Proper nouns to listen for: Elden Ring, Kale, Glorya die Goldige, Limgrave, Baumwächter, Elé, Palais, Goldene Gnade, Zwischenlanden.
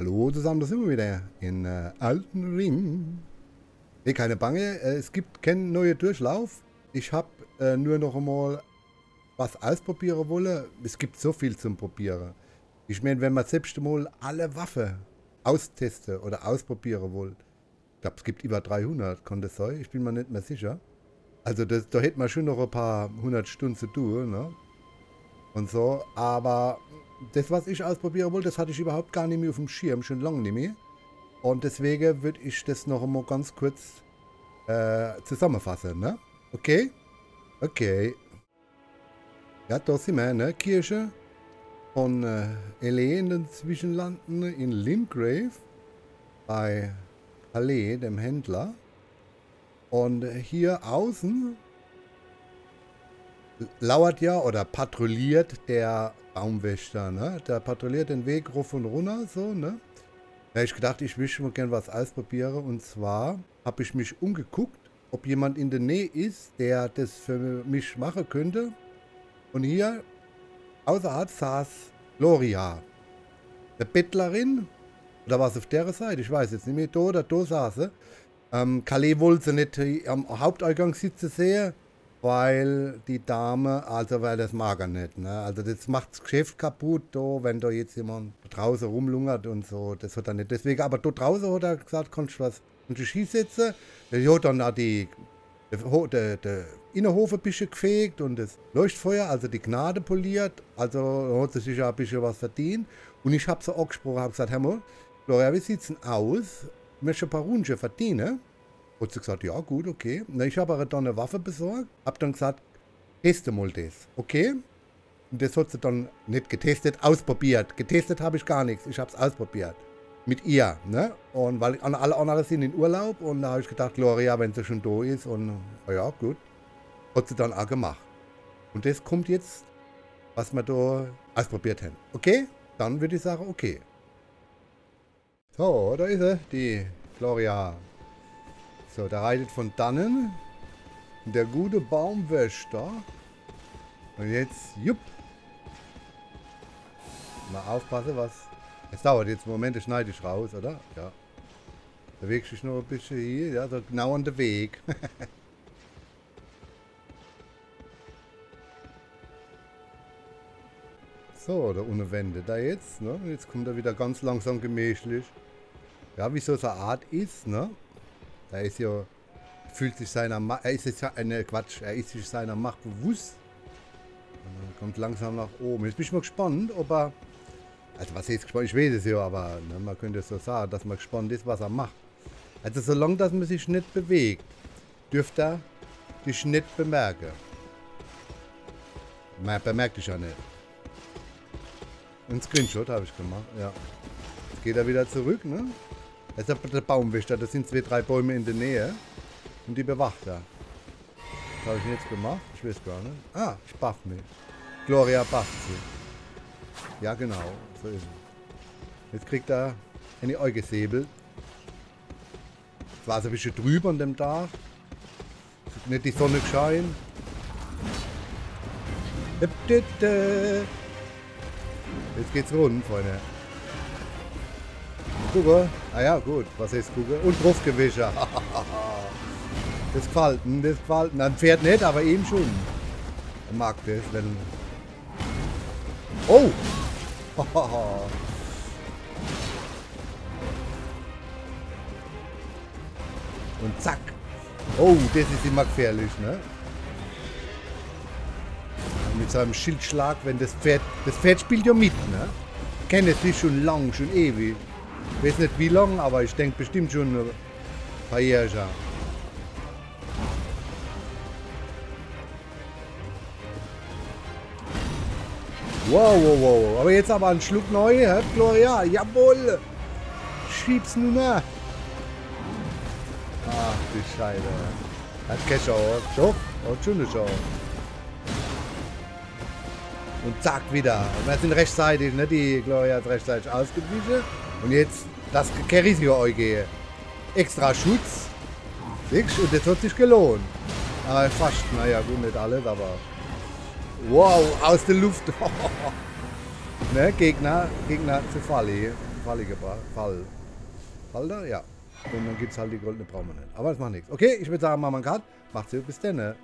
Hallo zusammen, das sind wir wieder in Elden Ring. Nee, keine Bange, es gibt keinen neuen Durchlauf. Ich habe nur noch einmal was ausprobieren wollen. Es gibt so viel zum Probieren. Ich meine, wenn man selbst mal alle Waffen austesten oder ausprobieren will. Ich glaube, es gibt über 300, kann das sein? Ich bin mir nicht mehr sicher. Also das, da hätte man schon noch ein paar 100 Stunden zu tun, ne? Und so, aber das, was ich ausprobieren wollte, das hatte ich überhaupt gar nicht mehr auf dem Schirm, schon lange nicht mehr. Und deswegen würde ich das noch einmal ganz kurz zusammenfassen, ne? Okay? Okay. Ja, da sind wir, ne? Kirche von Elé in den Zwischenlanden in Limgrave bei Palais, dem Händler. Und hier außen lauert ja oder patrouilliert der Baumwächter, ne? Der patrouilliert den Weg rauf und runter, so, ne? Ja, ich gedacht, ich möchte mal gerne was ausprobieren. Und zwar habe ich mich umgeguckt, ob jemand in der Nähe ist, der das für mich machen könnte. Und hier außerhalb saß Glorya, eine Bettlerin. Oder was auf der Seite? Ich weiß jetzt nicht mehr. Da oder da saß sie. Kale wollte sie nicht am Haupteingang sitzen sehen, weil die Dame, also weil das mag er nicht. Ne? Also das macht das Geschäft kaputt, da, wenn da jetzt jemand draußen rumlungert und so. Das hat er nicht. Deswegen, aber da draußen hat er gesagt, kannst du was hinsetzen? Das hat dann auch der Innenhof ein bisschen gefegt und das Leuchtfeuer, also die Gnade poliert. Also hat sie sich auch ein bisschen was verdient. Und ich habe sie angesprochen, habe gesagt, hör mal, Glorya, wie sieht's denn aus? Ich möchte ein paar Runden verdienen. Hat sie gesagt, ja gut, okay. Na, ich habe dann eine Waffe besorgt, habe dann gesagt, teste mal das, okay? Und das hat sie dann nicht getestet, ausprobiert. Getestet habe ich gar nichts, ich habe es ausprobiert. Mit ihr, ne? Und weil alle anderen sind in Urlaub und da habe ich gedacht, Glorya, wenn sie schon da ist und ja gut, hat sie dann auch gemacht. Und das kommt jetzt, was wir da ausprobiert haben, okay? Dann würde ich sagen, okay. So, da ist sie, die Glorya. So, da reitet von dannen der gute Baumwächter. Und jetzt, jupp. Mal aufpassen, was... Es dauert jetzt einen Moment, das schneide ich raus, oder? Ja. Bewege ich noch ein bisschen hier, ja, so genau an den Weg. So, da ohne Wände da jetzt, ne? Jetzt kommt er wieder ganz langsam gemächlich. Ja, wie so eine Art ist, ne? Da ist ja, fühlt sich seiner Macht, er ist jetzt eine Quatsch, er ist sich seiner Macht bewusst. Kommt langsam nach oben. Jetzt bin ich mal gespannt, ob er, also was heißt gespannt, ich weiß es ja, aber ne, man könnte es so sagen, dass man gespannt ist, was er macht. Also solange, dass man sich nicht bewegt, dürfte er dich nicht bemerken. Man bemerkt dich ja nicht. Ein Screenshot habe ich gemacht, ja. Jetzt geht er wieder zurück, ne? Das ist der Baumwächter, das sind 2, 3 Bäume in der Nähe. Und die bewacht er. Was habe ich denn jetzt gemacht? Ich weiß gar nicht. Ah, ich buff mich. Glorya bufft sie. Ja, genau. So ist es. Jetzt kriegt er eine Augensäbel. Es war so ein bisschen drüber an dem Tag. Nicht die Sonne scheint. Jetzt geht's rund, Freunde. Gucke. Ah ja, gut. Was heißt Gucke? Und Draufgewischer. Das gefällt ihm, das gefällt ihm. Ein Pferd nicht, aber eben schon. Er mag das, wenn... Oh! Und zack. Oh, das ist immer gefährlich, ne? Mit seinem Schildschlag, wenn das Pferd spielt ja mit, ne? Ich kenne es schon lang, schon ewig. Ich weiß nicht wie lang, aber ich denke bestimmt schon ein paar Jahre. Wow, wow, wow. Aber jetzt aber einen Schluck neu, hä? Glorya, jawohl! Schieb's nun nach. Ach, die Scheiße. Hat keine Chance. Doch, hat schon eine Chance. Und zack, wieder. Und wir sind rechtzeitig, ne? Die Glorya hat rechtzeitig ausgewichen. Und jetzt das Kerisio-Euge. Extra Schutz. Und das hat sich gelohnt. Aber fast. Naja, gut, nicht alles, aber... Wow, aus der Luft. Ne, Gegner zu Falle. Falle gebracht. Fall da? Ja. Und dann gibt es halt die goldene Prominent. Aber das macht nichts. Okay, ich würde sagen, machen wir einen Cut. Macht's gut, bis dann.